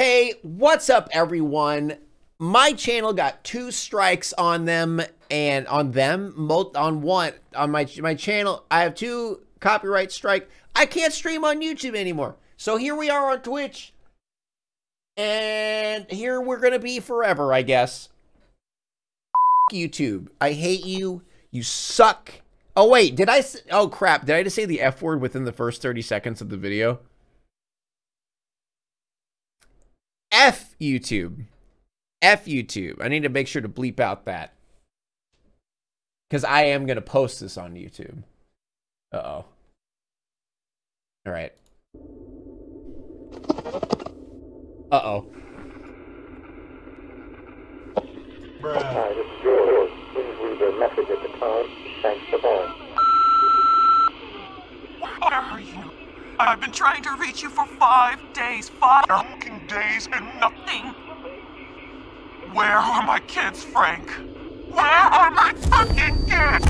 Hey, what's up everyone? My channel got 2 strikes on them, and on my channel I have 2 copyright strike. I can't stream on YouTube anymore. So here we are on Twitch, and here we're gonna be forever, I guess. F YouTube, I hate you. You suck. Oh wait, did I? Oh crap! Did I just say the F word within the first 30 seconds of the video? F YouTube. F YouTube. I need to make sure to bleep out that, because I am gonna post this on YouTube. Uh-oh. All right. Uh-oh. Bruh. Please leave a message at the time. Thanks for calling. Where are you? I've been trying to reach you for 5 days. 5 fucking days and nothing. Where are my kids, Frank? Where are my fucking kids?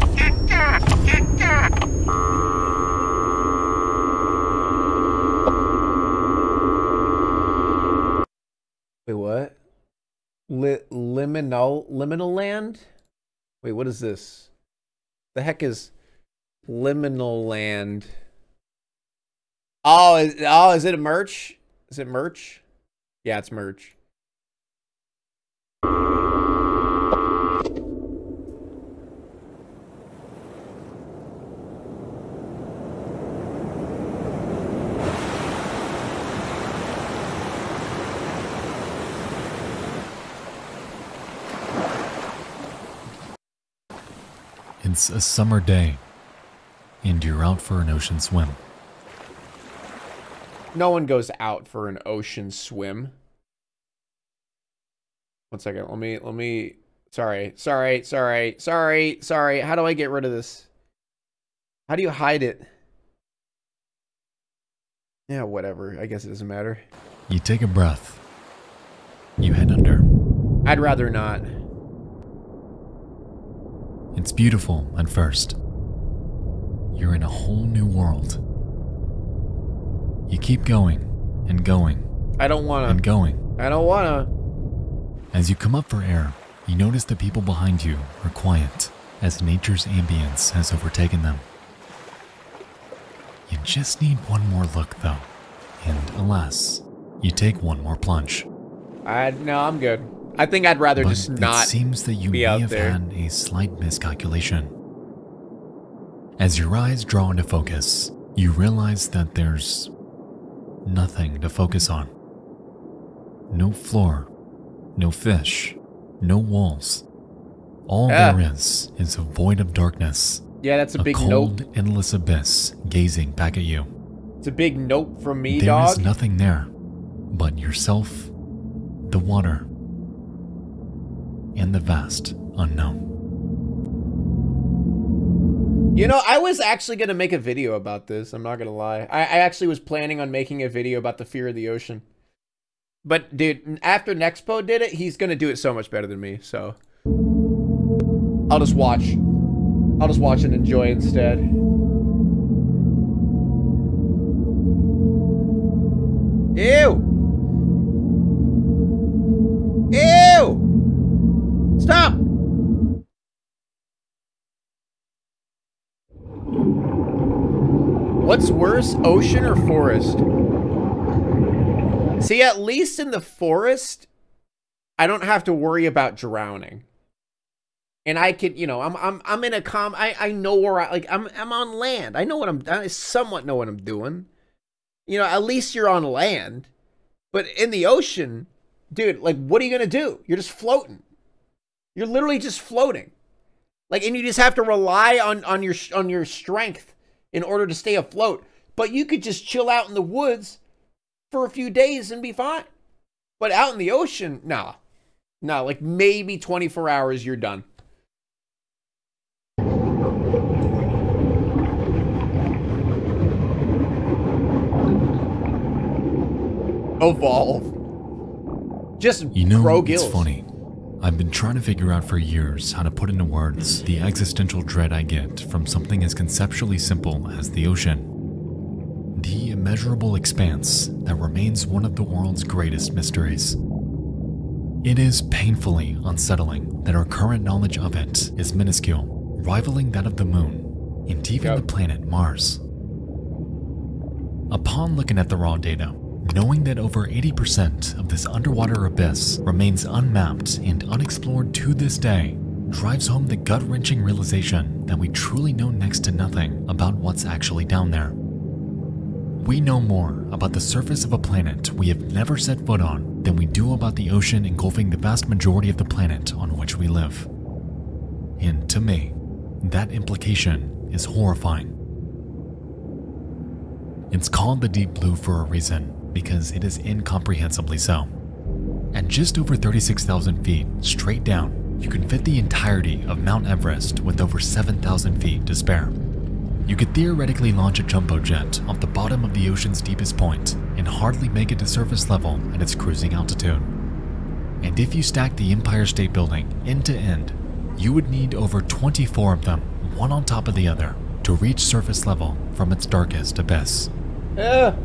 Wait, what? Liminal land? Wait, what is this? The heck is liminal land? Oh, is it a merch? Is it merch? Yeah, it's merch. It's a summer day, and you're out for an ocean swim. No one goes out for an ocean swim. One second, let me, sorry. How do I get rid of this? How do you hide it? Yeah, whatever, I guess it doesn't matter. You take a breath. You head under. I'd rather not. It's beautiful at first. You're in a whole new world. You keep going and going. I don't wanna. And going. I don't wanna. As you come up for air, you notice the people behind you are quiet as nature's ambience has overtaken them. You just need one more look though. And alas, you take one more plunge. No, I'm good. I think I'd rather but just not. It seems that you may have had a slight miscalculation. As your eyes draw into focus, you realize that there's nothing to focus on. No floor, no fish, no walls. All there is a void of darkness. Yeah, that's a big cold, nope. Endless abyss gazing back at you. It's a big nope from me, dog. There is nothing there but yourself, the water, and the vast unknown. You know, I was actually going to make a video about this. I'm not going to lie. I actually was planning on making a video about the fear of the ocean. But dude, after Nexpo did it, he's going to do it so much better than me. So I'll just watch. I'll just watch and enjoy instead. Ew. Ew. Stop! What's worse, ocean or forest? See, at least in the forest, I don't have to worry about drowning. And I could, you know, I'm in a calm, I know where I, like, I'm on land. I know what I somewhat know what I'm doing. You know, at least you're on land. But in the ocean, dude, like, what are you gonna do? You're just floating. You're literally just floating, like, and you just have to rely on your strength in order to stay afloat. But you could just chill out in the woods for a few days and be fine. But out in the ocean, nah, like maybe 24 hours, you're done. Evolve. Just you know, grow gills. It's funny. I've been trying to figure out for years how to put into words the existential dread I get from something as conceptually simple as the ocean. The immeasurable expanse that remains one of the world's greatest mysteries. It is painfully unsettling that our current knowledge of it is minuscule, rivaling that of the moon and even the planet Mars. Upon looking at the raw data, knowing that over 80% of this underwater abyss remains unmapped and unexplored to this day, drives home the gut-wrenching realization that we truly know next to nothing about what's actually down there. We know more about the surface of a planet we have never set foot on than we do about the ocean engulfing the vast majority of the planet on which we live. And to me, that implication is horrifying. It's called the Deep Blue for a reason, because it is incomprehensibly so. At just over 36,000 feet straight down, you can fit the entirety of Mount Everest with over 7,000 feet to spare. You could theoretically launch a jumbo jet off the bottom of the ocean's deepest point and hardly make it to surface level at its cruising altitude. And if you stack the Empire State Building end to end, you would need over 24 of them, one on top of the other, to reach surface level from its darkest abyss. Yeah.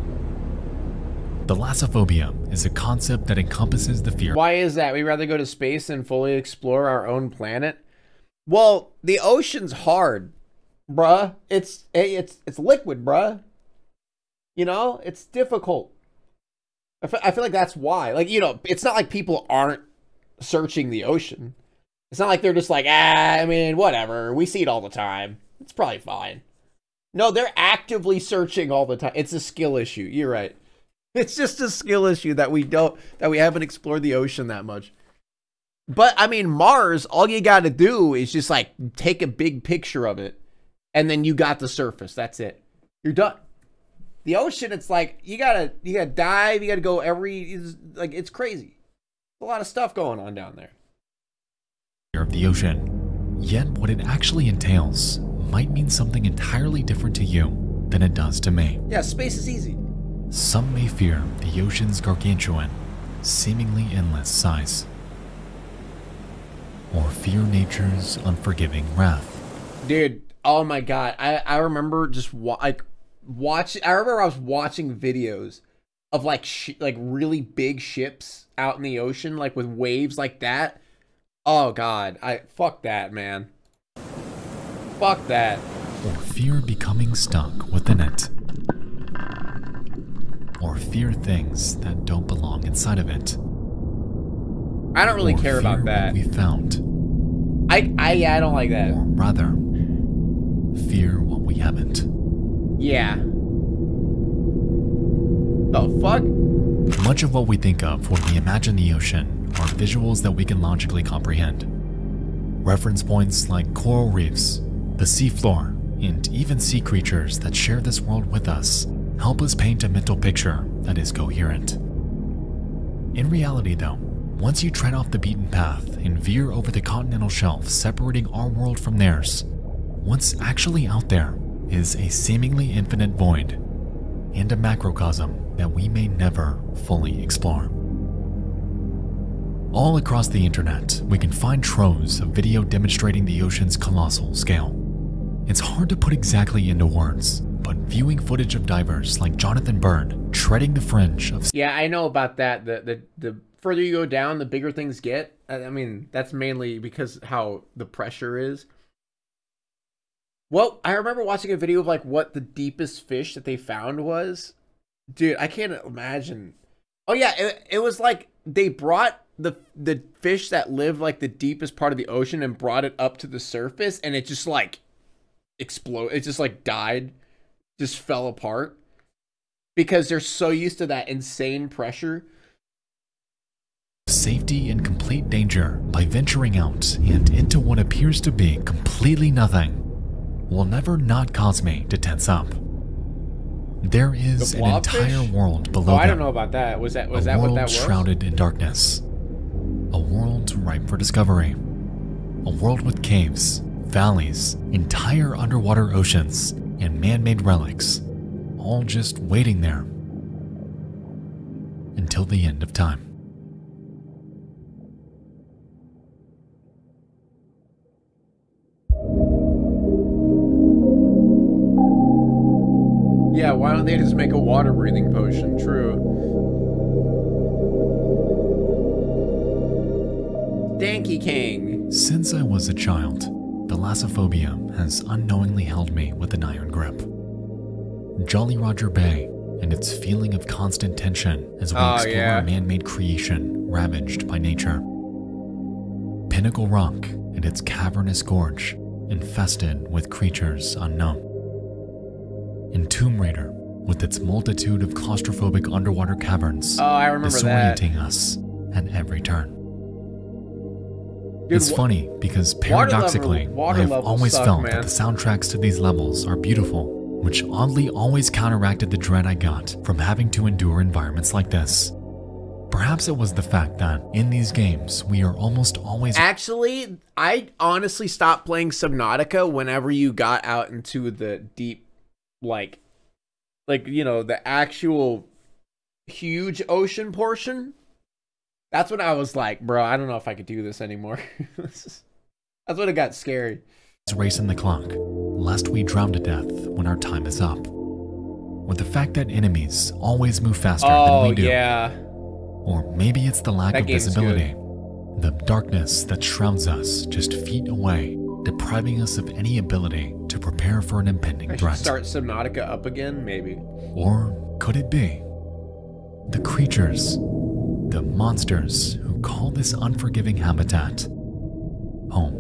Thalassophobia is a concept that encompasses the fear. Why is that? We'd rather go to space than fully explore our own planet? Well, the ocean's hard, bruh. It's liquid, bruh. You know, it's difficult. I feel like that's why. Like, you know, it's not like people aren't searching the ocean. It's not like they're just like, ah, I mean, whatever. We see it all the time. It's probably fine. No, they're actively searching all the time. It's a skill issue. You're right. It's just a skill issue that we haven't explored the ocean that much. But I mean, Mars, all you got to do is just like take a big picture of it and then you got the surface. That's it. You're done. The ocean, it's like you got to dive, you got to go it's crazy. A lot of stuff going on down there. Of the ocean. Yet what it actually entails might mean something entirely different to you than it does to me. Yeah, space is easy. Some may fear the ocean's gargantuan, seemingly endless size, or fear nature's unforgiving wrath. Dude, oh my god, I remember just I was watching videos of like really big ships out in the ocean, like with waves like that. Oh god, fuck that, man. Fuck that. Or fear becoming stuck within it. Or fear things that don't belong inside of it. I don't really care about that. We found. I don't like that. Or rather, fear what we haven't. Yeah. The fuck? Much of what we think of when we imagine the ocean are visuals that we can logically comprehend. Reference points like coral reefs, the seafloor, and even sea creatures that share this world with us help us paint a mental picture that is coherent. In reality though, once you tread off the beaten path and veer over the continental shelf separating our world from theirs, what's actually out there is a seemingly infinite void and a macrocosm that we may never fully explore. All across the internet, we can find troves of video demonstrating the ocean's colossal scale. It's hard to put exactly into words, but viewing footage of divers like Jonathan Bird treading the fringe of... Yeah, I know about that. The further you go down, the bigger things get. I mean, that's mainly because how the pressure is. Well, I remember watching a video of like what the deepest fish that they found was. Dude, I can't imagine. Oh yeah, it was like they brought... The fish that lived like the deepest part of the ocean and brought it up to the surface, and it just like exploded. It just like died, just fell apart because they're so used to that insane pressure. Safety and complete danger by venturing out and into what appears to be completely nothing will never not cause me to tense up. There is an entire world below them. Oh, I don't know about that. Was that what that was? A world shrouded in darkness. A world ripe for discovery. A world with caves, valleys, entire underwater oceans, and man-made relics, all just waiting there until the end of time. Yeah, why don't they just make a water-breathing potion? True. Danky King. Since I was a child, the thalassophobia has unknowingly held me with an iron grip. Jolly Roger Bay and its feeling of constant tension as we explore a man-made creation ravaged by nature. Pinnacle Rock and its cavernous gorge infested with creatures unknown. And Tomb Raider with its multitude of claustrophobic underwater caverns disorienting us at every turn. Dude, it's funny because paradoxically I have always felt that the soundtracks to these levels are beautiful, which oddly always counteracted the dread I got from having to endure environments like this. Perhaps it was the fact that in these games, we are almost always- Actually, I honestly stopped playing Subnautica whenever you got out into the deep, like, you know, the actual huge ocean portion. That's when I was like, bro, I don't know if I could do this anymore. That's when it got scary. Racing the clock, lest we drown to death when our time is up. With the fact that enemies always move faster than we do. Or maybe it's the lack of visibility. The darkness that shrouds us just feet away, depriving us of any ability to prepare for an impending threat. I should start Subnautica up again, maybe. Or could it be? The creatures, the monsters who call this unforgiving habitat home.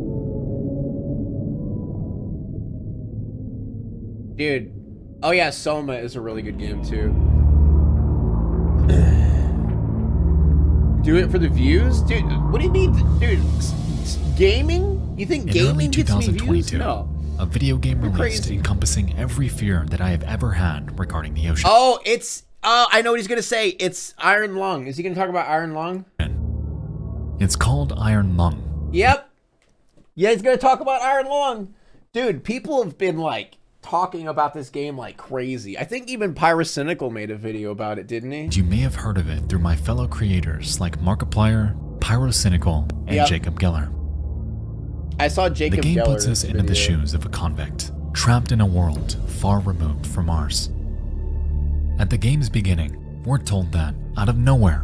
Dude, oh yeah, Soma is a really good game too. Do it for the views? Dude, what do you mean? Dude, gaming? You think gaming gets me views? No. A video game released encompassing every fear that I have ever had regarding the ocean. Oh, it's, I know what he's gonna say. It's Iron Lung. Is he gonna talk about Iron Lung? It's called Iron Lung. Yep. Yeah, he's gonna talk about Iron Lung. Dude, people have been like, talking about this game like crazy. I think even Pyrocynical made a video about it, didn't he? You may have heard of it through my fellow creators like Markiplier, Pyrocynical, and Jacob Geller. I saw Jacob Geller. The game puts us into the shoes of a convict, trapped in a world far removed from ours. At the game's beginning, we're told that, out of nowhere,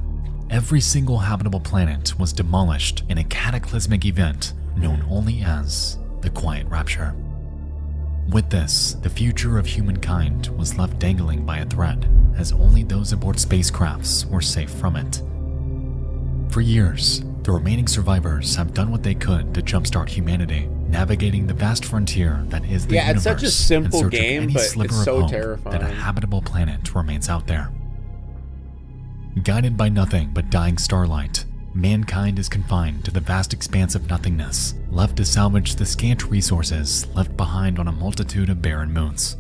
every single habitable planet was demolished in a cataclysmic event known only as the Quiet Rapture. With this, the future of humankind was left dangling by a thread, as only those aboard spacecrafts were safe from it. For years, the remaining survivors have done what they could to jumpstart humanity, navigating the vast frontier that is the universe. Yeah, it's such a simple game, but it's so terrifying that a habitable planet remains out there. Guided by nothing but dying starlight, mankind is confined to the vast expanse of nothingness, left to salvage the scant resources left behind on a multitude of barren moons.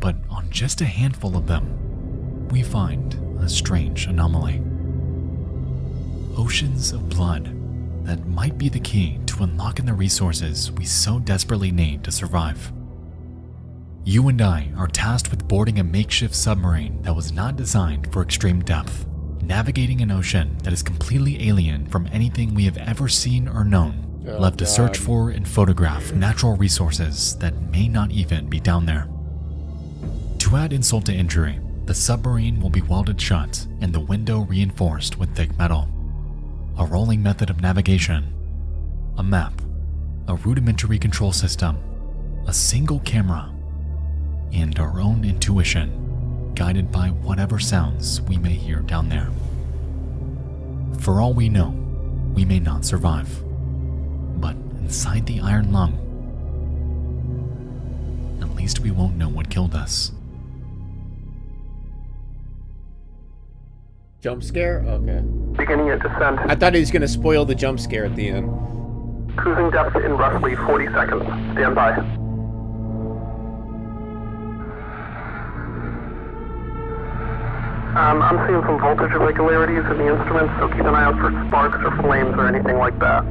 But on just a handful of them, we find a strange anomaly. Oceans of blood that might be the key to unlocking the resources we so desperately need to survive. You and I are tasked with boarding a makeshift submarine that was not designed for extreme depth, navigating an ocean that is completely alien from anything we have ever seen or known, left to search for and photograph natural resources that may not even be down there. To add insult to injury, the submarine will be welded shut and the window reinforced with thick metal. A rolling method of navigation, a map, a rudimentary control system, a single camera, and our own intuition, guided by whatever sounds we may hear down there. For all we know, we may not survive, but inside the Iron Lung, at least we won't know what killed us. Jump scare? Okay. Beginning a descent. I thought he was going to spoil the jump scare at the end. Cruising depth in roughly 40 seconds. Stand by. I'm seeing some voltage irregularities in the instruments, so keep an eye out for sparks or flames or anything like that.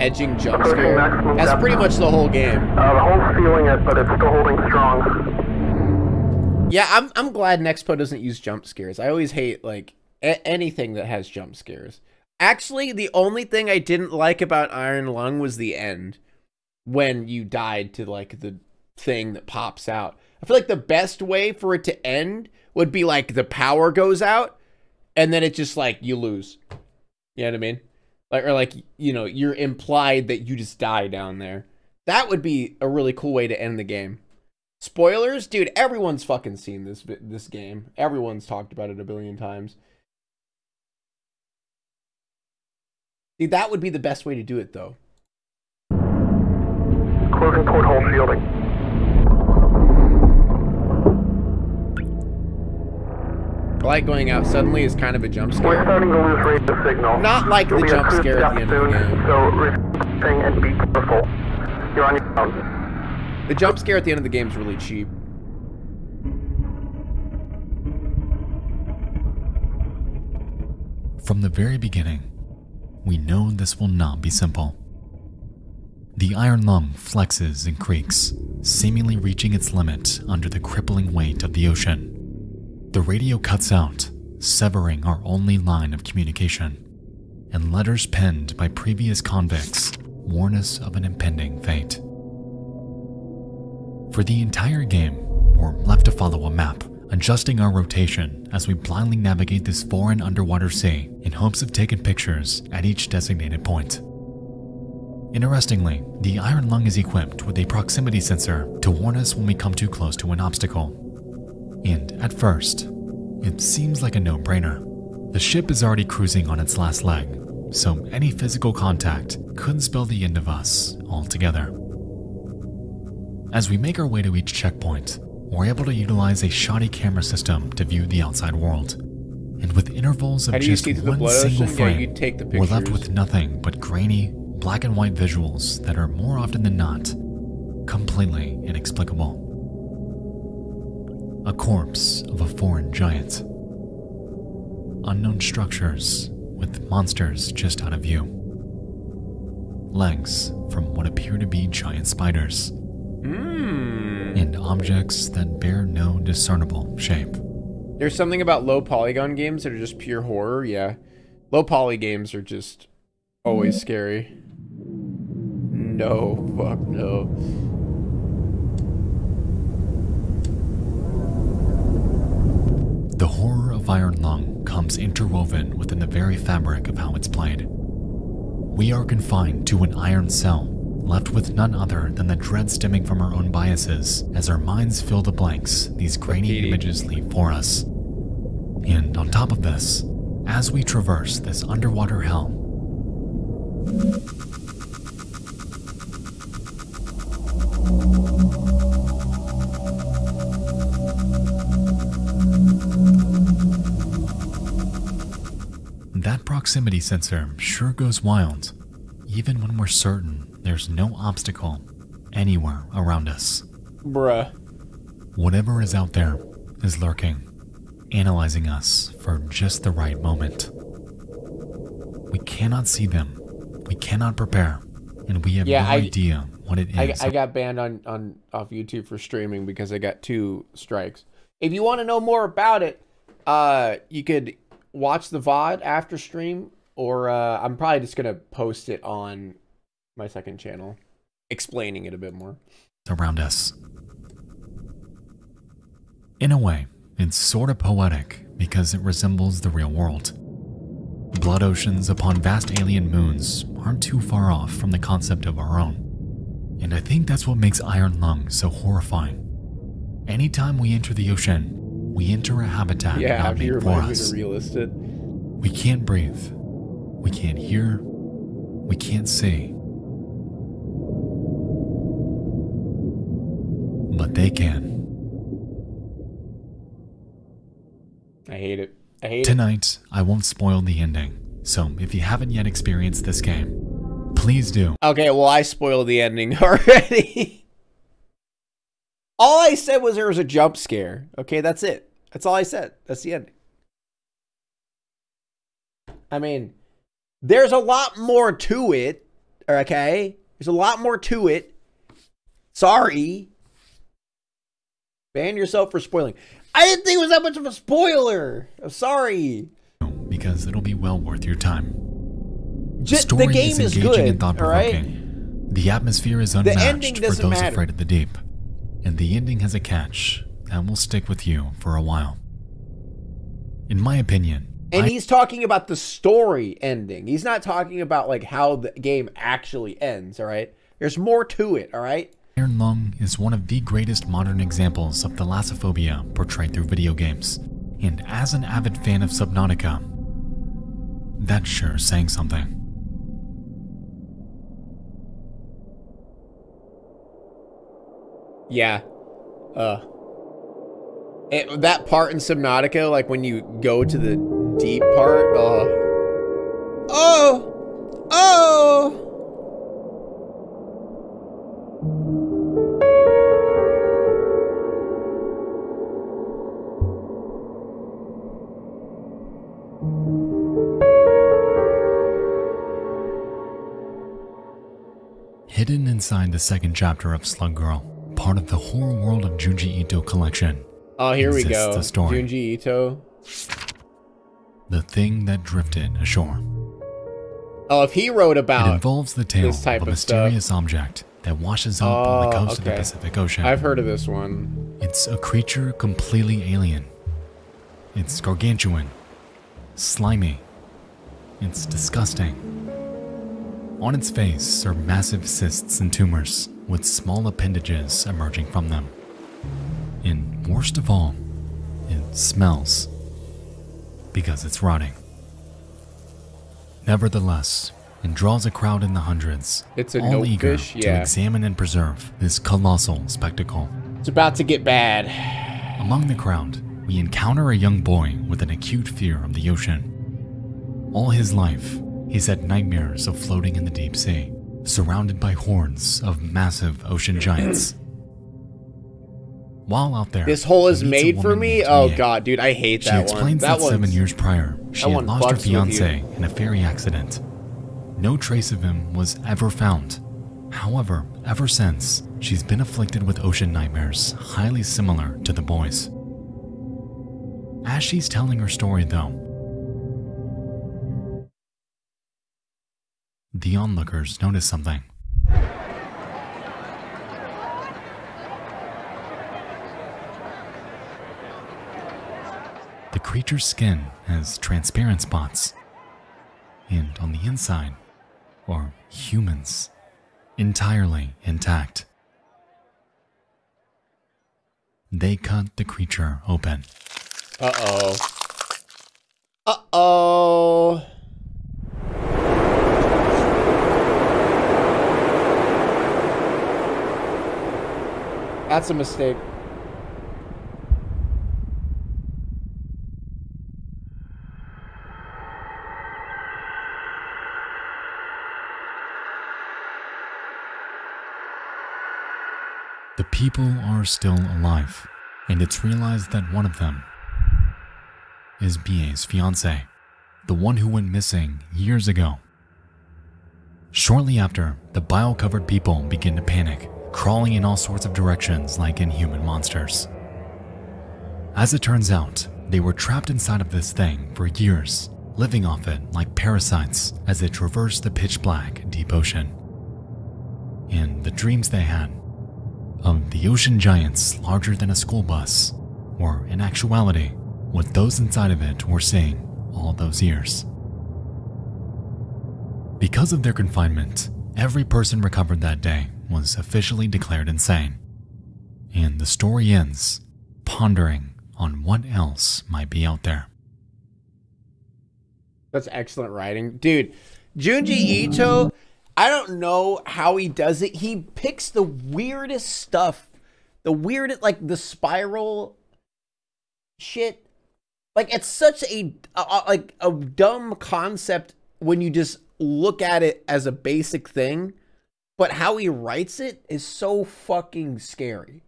Edging jump scare. That's pretty much the whole game. The hole's feeling it, but it's still holding strong. Yeah, I'm glad Nexpo doesn't use jump scares. I always hate, like, anything that has jump scares. Actually, the only thing I didn't like about Iron Lung was the end. when you died to like the thing that pops out. I feel like the best way for it to end would be like the power goes out and then it's just like you lose. You know what I mean? Like, or like, you know, you're implied that you just die down there. That would be a really cool way to end the game. Spoilers? Dude, everyone's fucking seen this game. Everyone's talked about it a billion times. Dude, that would be the best way to do it, though. Closing porthole shielding. The light going out suddenly is kind of a jump scare. We're starting to lose rate of signal. Not like the jump scare at the end of the game. So reflecting and be careful. You're on your own. The jump scare at the end of the game is really cheap. From the very beginning, we know this will not be simple. The Iron Lung flexes and creaks, seemingly reaching its limit under the crippling weight of the ocean. The radio cuts out, severing our only line of communication, and letters penned by previous convicts warn us of an impending fate. For the entire game, we're left to follow a map, adjusting our rotation as we blindly navigate this foreign underwater sea in hopes of taking pictures at each designated point. Interestingly, the Iron Lung is equipped with a proximity sensor to warn us when we come too close to an obstacle. And at first, it seems like a no-brainer. The ship is already cruising on its last leg, so any physical contact could spell the end of us altogether. As we make our way to each checkpoint, we're able to utilize a shoddy camera system to view the outside world. And with intervals of just one single frame, we're left with nothing but grainy, black and white visuals that are more often than not completely inexplicable. A corpse of a foreign giant. Unknown structures with monsters just out of view. Legs from what appear to be giant spiders. And objects that bear no discernible shape. There's something about low polygon games that are just pure horror, yeah. Low poly games are just always scary. No, fuck no. The horror of Iron Lung comes interwoven within the very fabric of how it's played. We are confined to an iron cell, left with none other than the dread stemming from our own biases as our minds fill the blanks these grainy images leave for us. And on top of this, as we traverse this underwater hell, that proximity sensor sure goes wild, even when we're certain there's no obstacle anywhere around us. Bruh. Whatever is out there is lurking, analyzing us for just the right moment. We cannot see them, we cannot prepare, and we have no idea what it is. I got banned off YouTube for streaming because I got 2 strikes. If you want to know more about it, you could watch the VOD after stream, or I'm probably just going to post it on my second channel, explaining it a bit more. Around us. In a way, it's sort of poetic because it resembles the real world. Blood oceans upon vast alien moons aren't too far off from the concept of our own. And I think that's what makes Iron Lung so horrifying. Anytime we enter the ocean, we enter a habitat not made for us. We can't breathe. We can't hear. We can't see. But they can. I hate it. I hate it. Tonight, I won't spoil the ending. So if you haven't yet experienced this game, please do. Okay, well, I spoiled the ending already. All I said was there was a jump scare. Okay, that's it. That's all I said. That's the ending. I mean, there's a lot more to it. Okay? There's a lot more to it. Sorry. Ban yourself for spoiling. I didn't think it was that much of a spoiler. I'm sorry. Because it'll be well worth your time. The story is engaging and thought-provoking. The atmosphere is unmatched for those afraid of the deep. And the ending has a catch that will stick with you for a while. In my opinion... And he's talking about the story ending. He's not talking about like how the game actually ends, all right? There's more to it, all right? Iron Lung is one of the greatest modern examples of thalassophobia portrayed through video games. And as an avid fan of Subnautica, that's sure saying something. Yeah. That part in Subnautica, like when you go to the deep part, Hidden inside the second chapter of Slug Girl, part of the horror world of Junji Ito collection. Oh, here we go. The story. Junji Ito. The Thing That Drifted Ashore. Oh, if he wrote about it, involves the tale of a mysterious object that washes up on the coast of the Pacific Ocean. I've heard of this one. It's a creature completely alien. It's gargantuan, slimy. It's disgusting. On its face are massive cysts and tumors, with small appendages emerging from them. And worst of all, it smells, because it's rotting. Nevertheless, it draws a crowd in the hundreds, all eager to examine and preserve this colossal spectacle. It's about to get bad. Among the crowd, we encounter a young boy with an acute fear of the ocean. All his life, he's had nightmares of floating in the deep sea, surrounded by hordes of massive ocean giants. While out there, this hole is made for me? Oh god, dude, I hate that one. She explains that 7 years prior, she had lost her fiance in a ferry accident. No trace of him was ever found. However, ever since, she's been afflicted with ocean nightmares highly similar to the boy's. As she's telling her story though, the onlookers notice something. The creature's skin has transparent spots, and on the inside are humans, entirely intact. They cut the creature open. Uh-oh. Uh-oh. That's a mistake. The people are still alive, and it's realized that one of them is B.A.'s fiancé, the one who went missing years ago. Shortly after, the bile-covered people begin to panic, crawling in all sorts of directions like inhuman monsters. As it turns out, they were trapped inside of this thing for years, living off it like parasites as it traversed the pitch-black deep ocean. And the dreams they had of the ocean giants larger than a school bus were, in actuality, what those inside of it were seeing all those years. Because of their confinement, every person recovered that day was officially declared insane, and the story ends pondering on what else might be out there. That's excellent writing. Dude, Junji Ito, I don't know how he does it. He picks the weirdest stuff, the weirdest, like the spiral shit. Like it's such a dumb concept when you just look at it as a basic thing, but how he writes it is so fucking scary.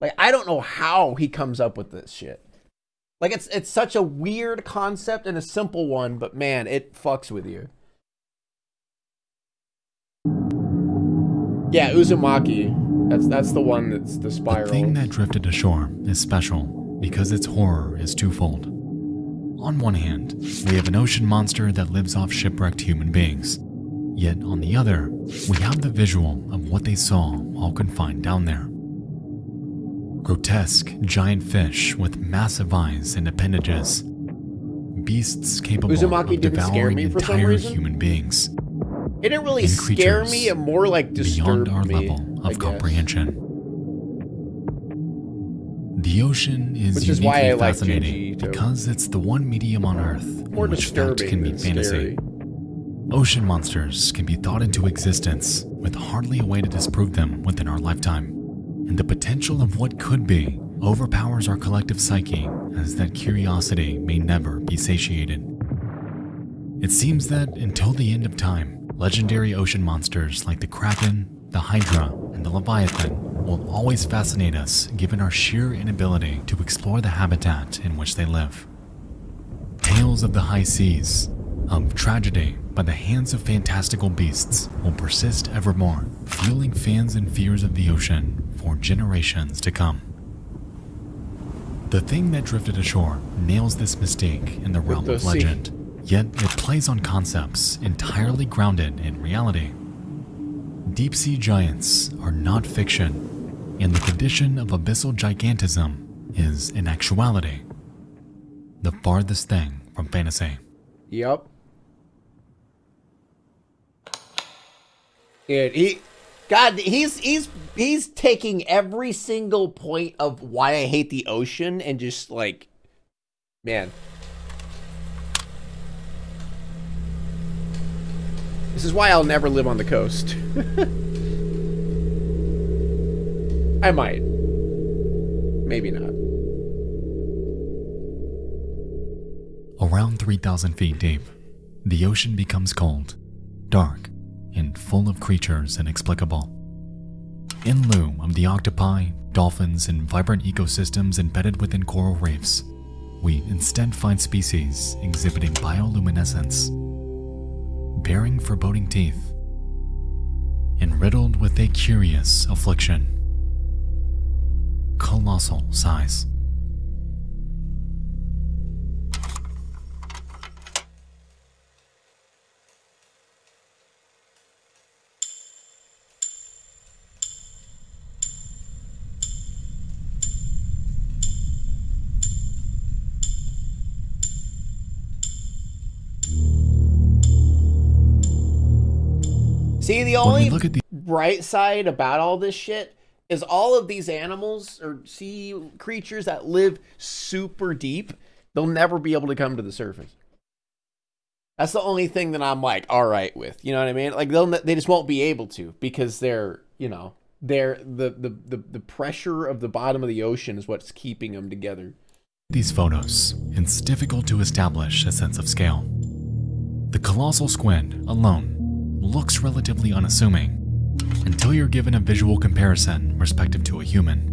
Like, I don't know how he comes up with this shit. Like, it's such a weird concept and a simple one, but man, it fucks with you. Yeah, Uzumaki. That's the one that's the spiral. The Thing That Drifted Ashore is special because its horror is twofold. On one hand, we have an ocean monster that lives off shipwrecked human beings, Yet on the other, we have the visual of what they saw all confined down there. Grotesque giant fish with massive eyes and appendages. Beasts capable of devouring entire human beings. It didn't really scare me, it more like disturbed me. Beyond our level of comprehension. The ocean is uniquely fascinating because it's the one medium on Earth in which fact can be fantasy. Ocean monsters can be thought into existence with hardly a way to disprove them within our lifetime. And the potential of what could be overpowers our collective psyche, as that curiosity may never be satiated. It seems that until the end of time, legendary ocean monsters like the Kraken, the Hydra, and the Leviathan will always fascinate us given our sheer inability to explore the habitat in which they live. Tales of the high seas, of tragedy by the hands of fantastical beasts, will persist evermore, fueling fans and fears of the ocean for generations to come. The thing that drifted ashore nails this mistake in the realm of legend. Yet it plays on concepts entirely grounded in reality. Deep sea giants are not fiction, and the condition of abyssal gigantism is in actuality the farthest thing from fantasy. Yep. And he's taking every single point of why I hate the ocean and just like, man. This is why I'll never live on the coast. I might. Maybe not. Around 3,000 feet deep, the ocean becomes cold, dark, and full of creatures inexplicable. In lieu of the octopi, dolphins, and vibrant ecosystems embedded within coral reefs, we instead find species exhibiting bioluminescence, bearing foreboding teeth, and riddled with a curious affliction. Colossal size. See, the only bright side about all this shit is all of these animals or sea creatures that live super deep, they'll never be able to come to the surface. That's the only thing that I'm like, all right with, you know what I mean? Like they just won't be able to because they're, you know, they're the pressure of the bottom of the ocean is what's keeping them together. These photos, it's difficult to establish a sense of scale. The colossal squid alone looks relatively unassuming until you're given a visual comparison respective to a human.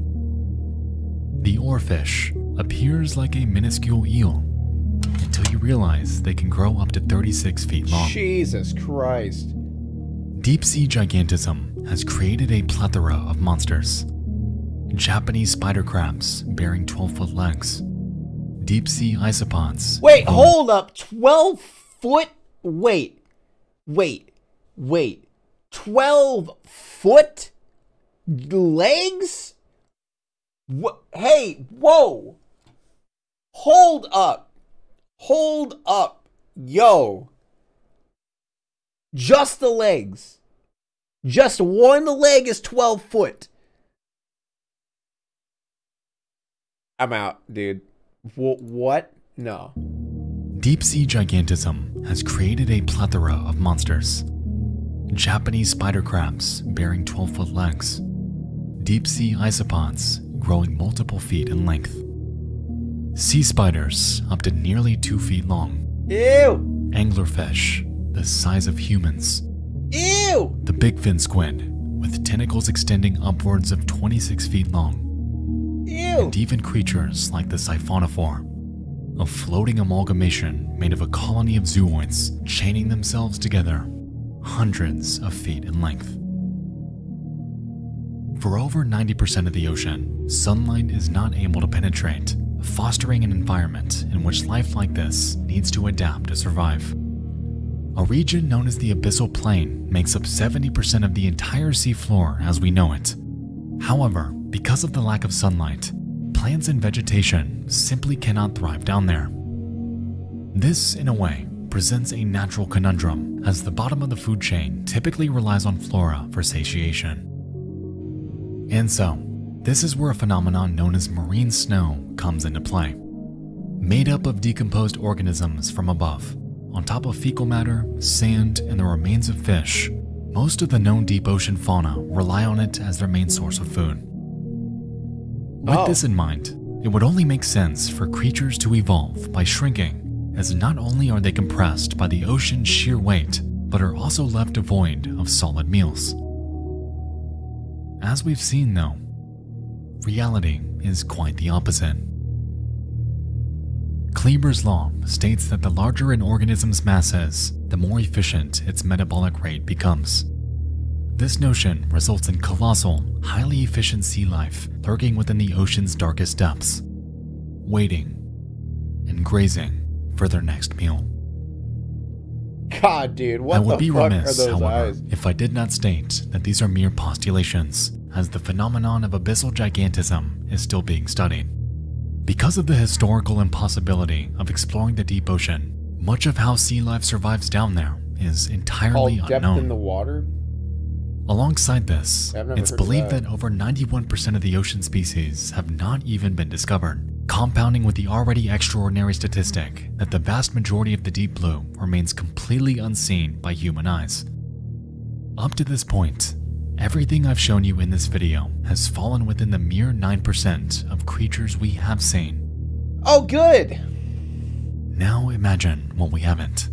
The oarfish appears like a minuscule eel until you realize they can grow up to 36 feet long. Jesus Christ. Deep sea gigantism has created a plethora of monsters. Japanese spider crabs bearing 12-foot legs. Deep sea isopods. Wait, hold up. 12-foot? Wait, 12-foot legs? What? Hey, whoa. Hold up. Yo. Just the legs. Just one leg is 12 foot. I'm out, dude. What? No. Deep sea gigantism has created a plethora of monsters. Japanese spider crabs bearing 12-foot legs. Deep sea isopods growing multiple feet in length. Sea spiders up to nearly 2 feet long. Ew! Anglerfish the size of humans. Ew! The bigfin squid with tentacles extending upwards of 26 feet long. Ew! And even creatures like the siphonophore, a floating amalgamation made of a colony of zooids chaining themselves together, hundreds of feet in length. For over 90% of the ocean, sunlight is not able to penetrate, fostering an environment in which life like this needs to adapt to survive. A region known as the Abyssal Plain makes up 70% of the entire seafloor as we know it. However, because of the lack of sunlight, plants and vegetation simply cannot thrive down there. This, in a way, presents a natural conundrum, as the bottom of the food chain typically relies on flora for satiation. And so, this is where a phenomenon known as marine snow comes into play. Made up of decomposed organisms from above, on top of fecal matter, sand, and the remains of fish, most of the known deep ocean fauna rely on it as their main source of food. With this in mind, it would only make sense for creatures to evolve by shrinking, as not only are they compressed by the ocean's sheer weight, but are also left devoid of solid meals. As we've seen though, reality is quite the opposite. Kleber's law states that the larger an organism's mass is, the more efficient its metabolic rate becomes. This notion results in colossal, highly efficient sea life lurking within the ocean's darkest depths, waiting and grazing for their next meal. God, dude, what the fuck are those eyes? I would be remiss, however, if I did not state that these are mere postulations, as the phenomenon of abyssal gigantism is still being studied. Because of the historical impossibility of exploring the deep ocean, much of how sea life survives down there is entirely unknown. Depth in the water? Alongside this, it's believed that over 91% of the ocean species have not even been discovered, compounding with the already extraordinary statistic that the vast majority of the deep blue remains completely unseen by human eyes. Up to this point, everything I've shown you in this video has fallen within the mere 9% of creatures we have seen. Oh, good! Now imagine what we haven't.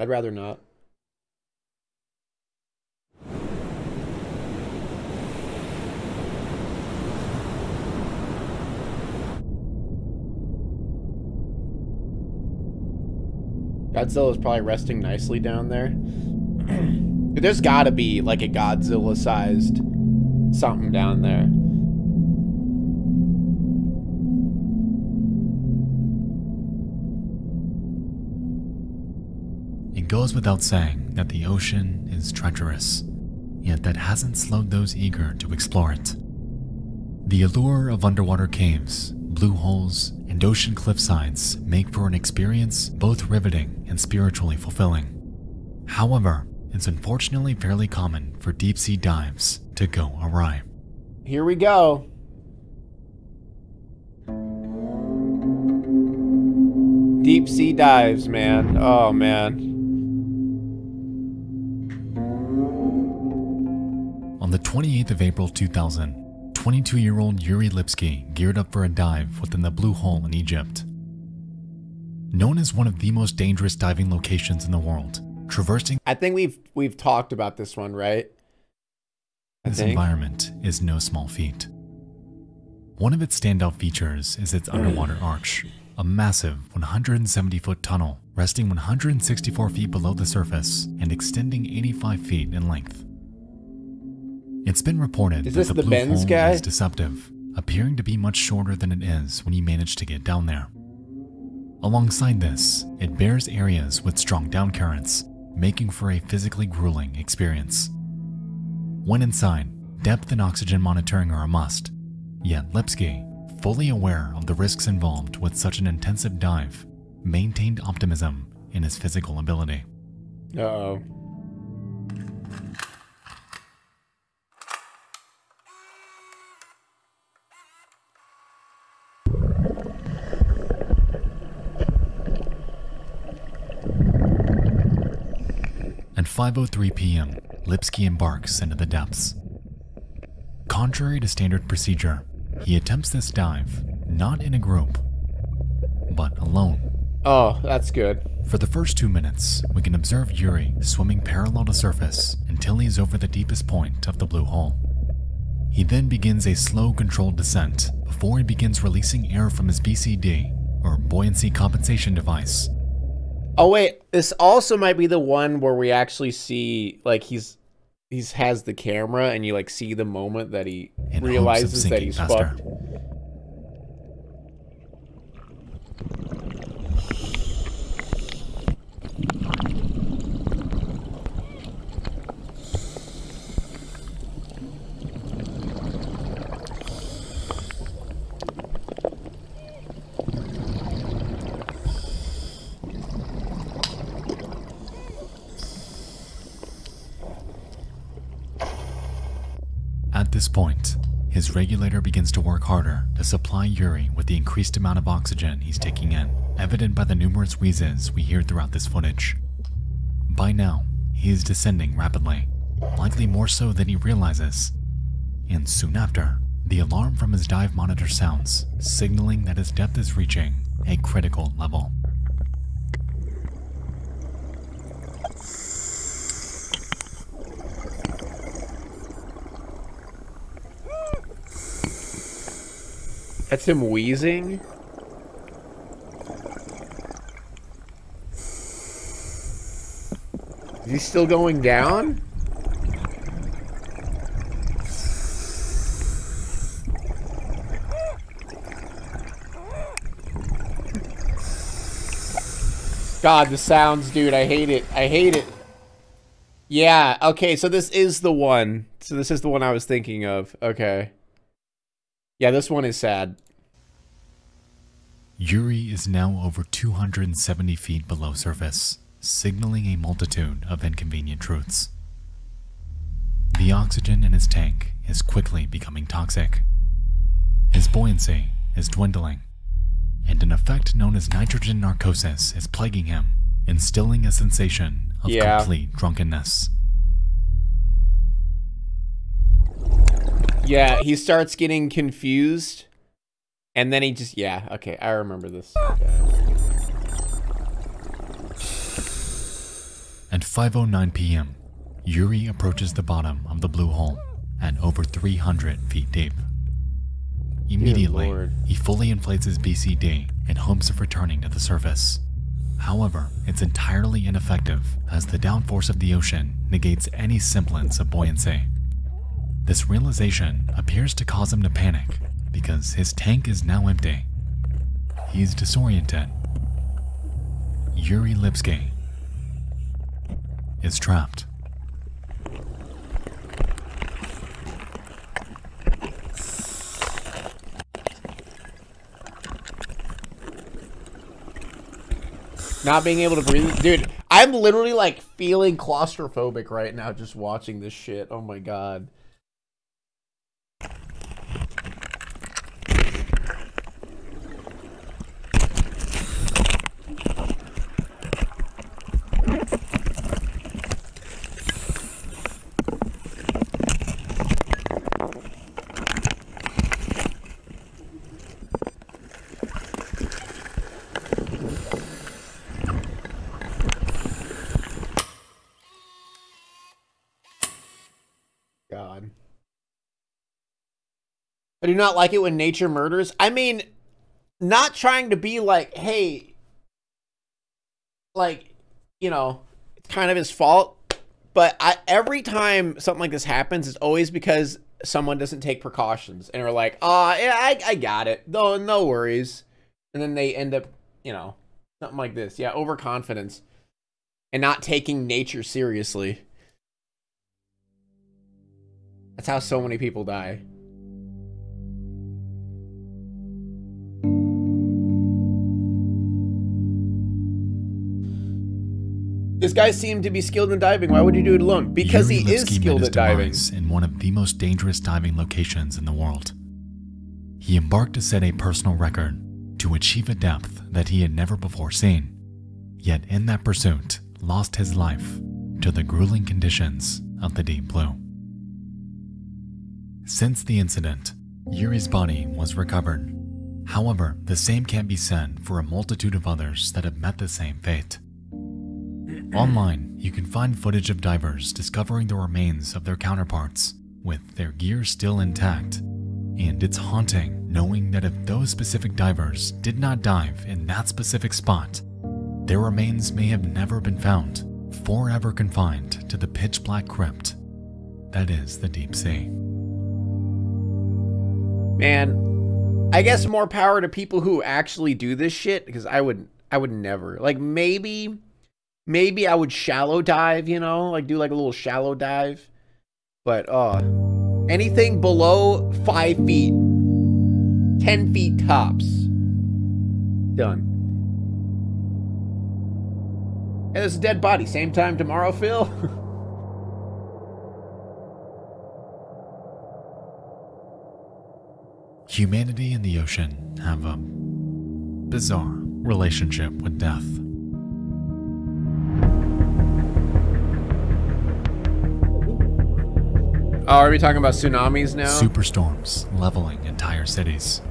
I'd rather not. Godzilla is probably resting nicely down there. There's gotta be like a Godzilla-sized something down there. It goes without saying that the ocean is treacherous, yet that hasn't slowed those eager to explore it. The allure of underwater caves, blue holes, and ocean cliffsides make for an experience both riveting and spiritually fulfilling. However, it's unfortunately fairly common for deep-sea dives to go awry. Here we go. Deep-sea dives, man. Oh, man. On the 28th of April 2000, 22-year-old Yuri Lipsky geared up for a dive within the Blue Hole in Egypt. Known as one of the most dangerous diving locations in the world, traversing... I think we've talked about this one, right? This environment is no small feat. One of its standout features is its underwater arch, a massive 170-foot tunnel resting 164 feet below the surface and extending 85 feet in length. It's been reported that the Blue Hole is deceptive, appearing to be much shorter than it is when you manage to get down there. Alongside this, it bears areas with strong downcurrents, making for a physically grueling experience. When inside, depth and oxygen monitoring are a must, yet Lipsky, fully aware of the risks involved with such an intensive dive, maintained optimism in his physical ability. Uh-oh. At 5:03 p.m., Lipsky embarks into the depths. Contrary to standard procedure, he attempts this dive, not in a group, but alone. Oh, that's good. For the first 2 minutes, we can observe Yuri swimming parallel to surface until he's over the deepest point of the Blue Hole. He then begins a slow, controlled descent before he begins releasing air from his BCD, or buoyancy compensation device. Oh wait, this also might be the one where we actually see, like, he's he has the camera and you like see the moment that he realizes that he's fucked. At this point, his regulator begins to work harder to supply Yuri with the increased amount of oxygen he's taking in, evident by the numerous wheezes we hear throughout this footage. By now, he is descending rapidly, likely more so than he realizes, and soon after, the alarm from his dive monitor sounds, signaling that his depth is reaching a critical level. That's him wheezing? Is he still going down? God, the sounds, dude, I hate it. I hate it. Yeah, okay, so this is the one. So this is the one I was thinking of. Okay. Yeah, this one is sad. Yuri is now over 270 feet below surface, signaling a multitude of inconvenient truths. The oxygen in his tank is quickly becoming toxic. His buoyancy is dwindling, and an effect known as nitrogen narcosis is plaguing him, instilling a sensation of complete drunkenness. Yeah, he starts getting confused, and then he just, yeah, okay, I remember this. Okay. At 5:09 p.m., Yuri approaches the bottom of the Blue Hole at over 300 feet deep. Immediately, he fully inflates his BCD in hopes of returning to the surface. However, it's entirely ineffective, as the downforce of the ocean negates any semblance of buoyancy. This realization appears to cause him to panic, because his tank is now empty. He's disoriented. Yuri Lipsky is trapped. Not being able to breathe. Dude, I'm literally like feeling claustrophobic right now just watching this shit. Oh my God. I do not like it when nature murders. I mean, not trying to be like, hey, like, you know, it's kind of his fault. But every time something like this happens, it's always because someone doesn't take precautions and are like, oh, yeah, I got it. No, no worries. And then they end up, you know, something like this. Yeah, overconfidence and not taking nature seriously. That's how so many people die. This guy seemed to be skilled in diving. Why would you do it alone? Because Yuri Lipsky is skilled at diving. In one of the most dangerous diving locations in the world, he embarked to set a personal record to achieve a depth that he had never before seen. Yet in that pursuit, lost his life to the grueling conditions of the deep blue. Since the incident, Yuri's body was recovered. However, the same can't be said for a multitude of others that have met the same fate. Online, you can find footage of divers discovering the remains of their counterparts with their gear still intact, and it's haunting knowing that if those specific divers did not dive in that specific spot, their remains may have never been found, forever confined to the pitch black crypt that is the deep sea. Man, I guess more power to people who actually do this shit, because I would never. Like, maybe I would shallow dive, you know? Like, do, like, a little shallow dive. But, anything below 5 feet, 10 feet tops. Done. And hey, there's a dead body. Same time tomorrow, Phil? Humanity and the ocean have a bizarre relationship with death. Oh, are we talking about tsunamis now? Superstorms leveling entire cities.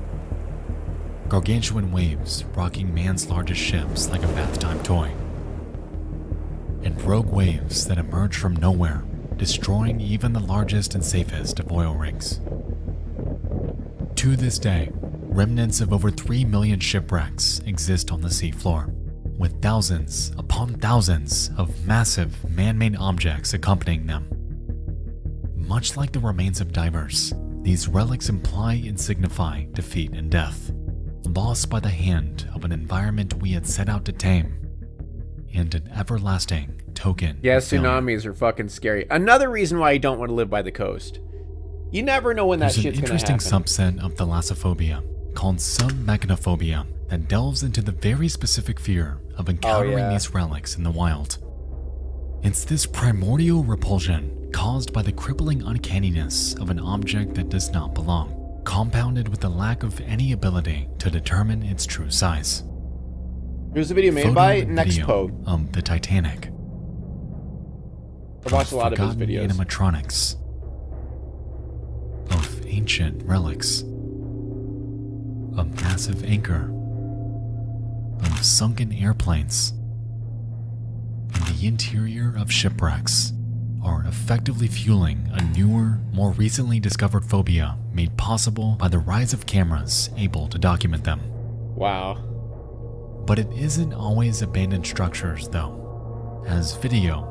Gargantuan waves rocking man's largest ships like a bath-time toy. And rogue waves that emerge from nowhere, destroying even the largest and safest of oil rigs. To this day, remnants of over 3 million shipwrecks exist on the seafloor, with thousands upon thousands of massive man-made objects accompanying them. Much like the remains of divers, these relics imply and signify defeat and death, lost by the hand of an environment we had set out to tame, and an everlasting token. Yeah, tsunamis are fucking scary. Another reason why I don't want to live by the coast. You never know when that shit's gonna happen. There's an interesting subset of thalassophobia called submechanophobia that delves into the very specific fear of encountering these relics in the wild. It's this primordial repulsion caused by the crippling uncanniness of an object that does not belong, compounded with the lack of any ability to determine its true size. Here's a video made by Nexpo. The Titanic. I watched a lot of his videos. Animatronics. Of ancient relics, a massive anchor, of sunken airplanes, and the interior of shipwrecks are effectively fueling a newer, more recently discovered phobia made possible by the rise of cameras able to document them. Wow. But it isn't always abandoned structures though, as video,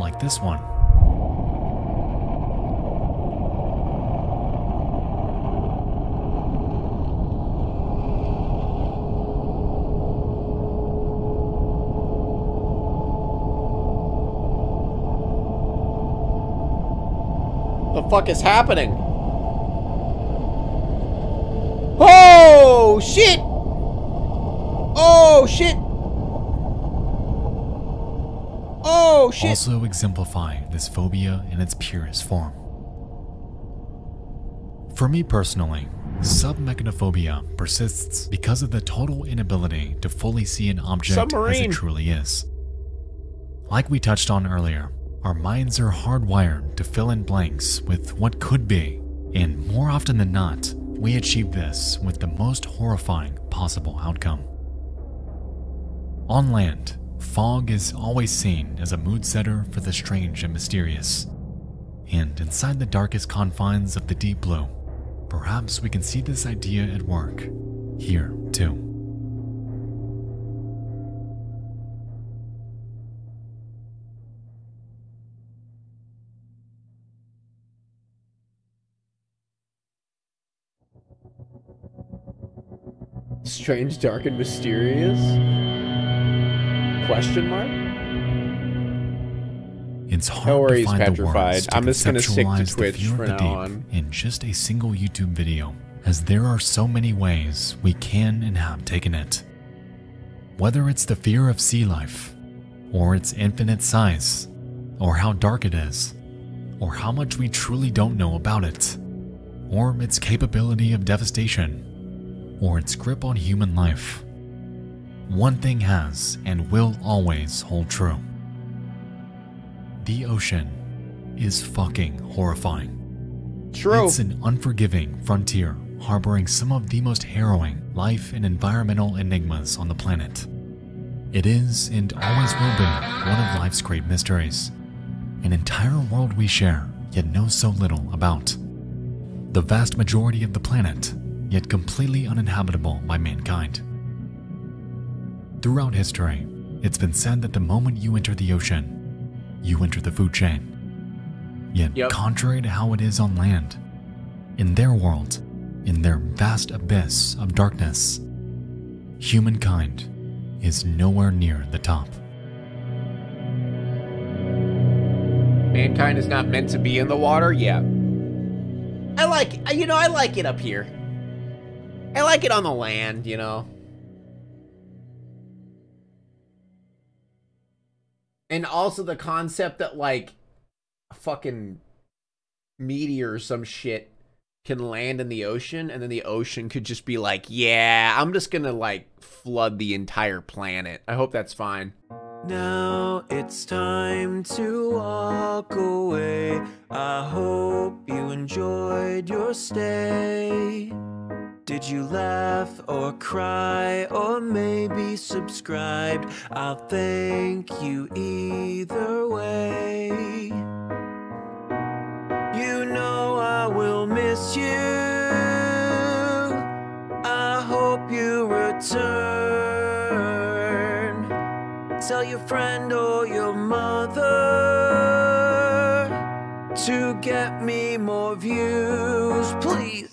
like this one, fuck is happening? Oh shit! Oh shit! Oh shit! Also exemplify this phobia in its purest form. For me personally, submechanophobia persists because of the total inability to fully see an object as it truly is. Like we touched on earlier, our minds are hardwired to fill in blanks with what could be, and more often than not, we achieve this with the most horrifying possible outcome. On land, fog is always seen as a mood setter for the strange and mysterious. And inside the darkest confines of the deep blue, perhaps we can see this idea at work here too. Strange, dark, and mysterious? Question mark? It's hard to find the words to I'm just gonna stick to Twitch for now on. In just a single YouTube video, as there are so many ways we can and have taken it. Whether it's the fear of sea life, or its infinite size, or how dark it is, or how much we truly don't know about it, or its capability of devastation, or its grip on human life, one thing has and will always hold true. The ocean is fucking horrifying. True. It's an unforgiving frontier harboring some of the most harrowing life and environmental enigmas on the planet. It is and always will be one of life's great mysteries, an entire world we share yet know so little about. The vast majority of the planet, yet completely uninhabitable by mankind. Throughout history, it's been said that the moment you enter the ocean, you enter the food chain. Yet, contrary to how it is on land, in their world, in their vast abyss of darkness, humankind is nowhere near the top. Mankind is not meant to be in the water? Yeah. I like, you know, I like it up here. I like it on the land, you know. And also the concept that, like, a fucking meteor or some shit can land in the ocean, and then the ocean could just be like, yeah, I'm just gonna, like, flood the entire planet. I hope that's fine. Now it's time to walk away. I hope you enjoyed your stay. Did you laugh or cry or maybe subscribed? I'll thank you either way. You know I will miss you. I hope you return. Tell your friend or your mother to get me more views, please.